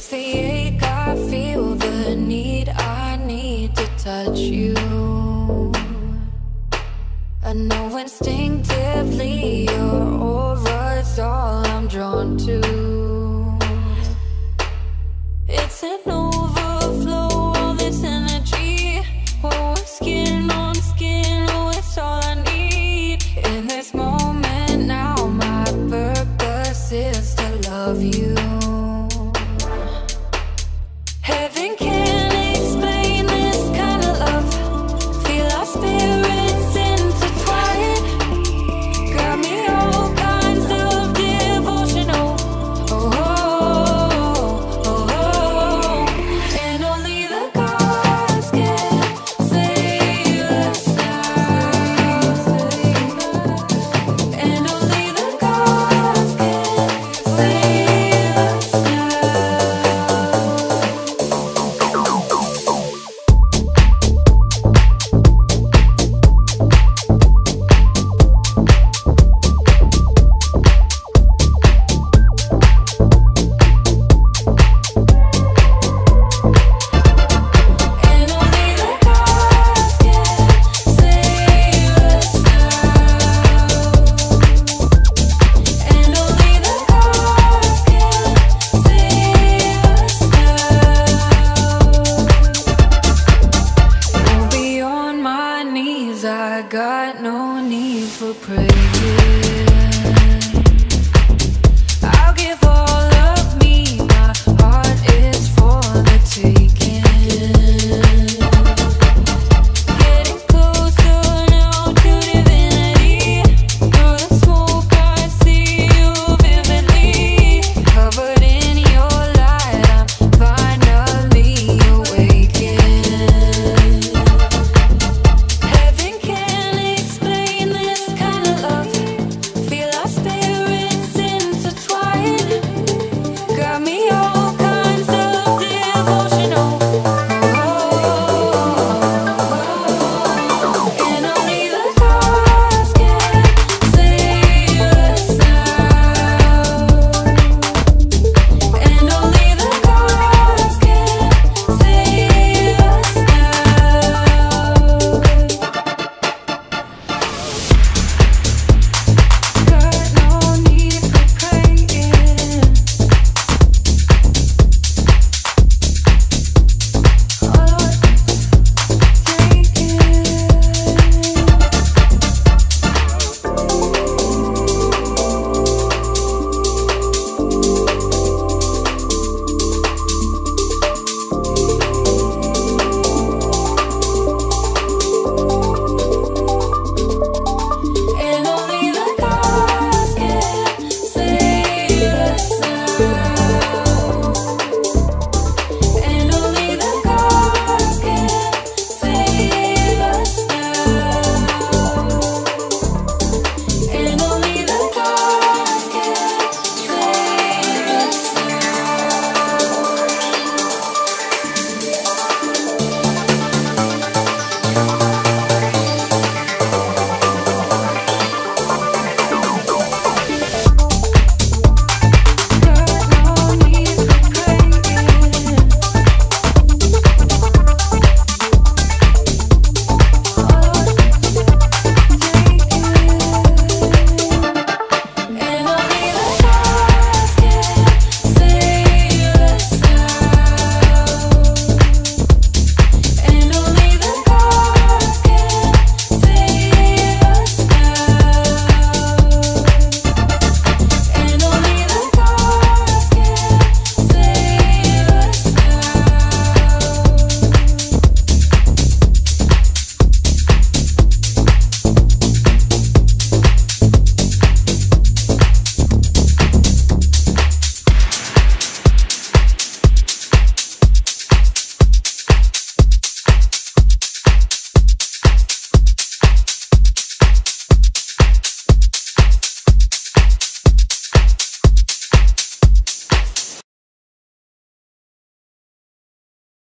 It's the ache I feel, the need I need to touch you. I know instinctively your aura's all I'm drawn to.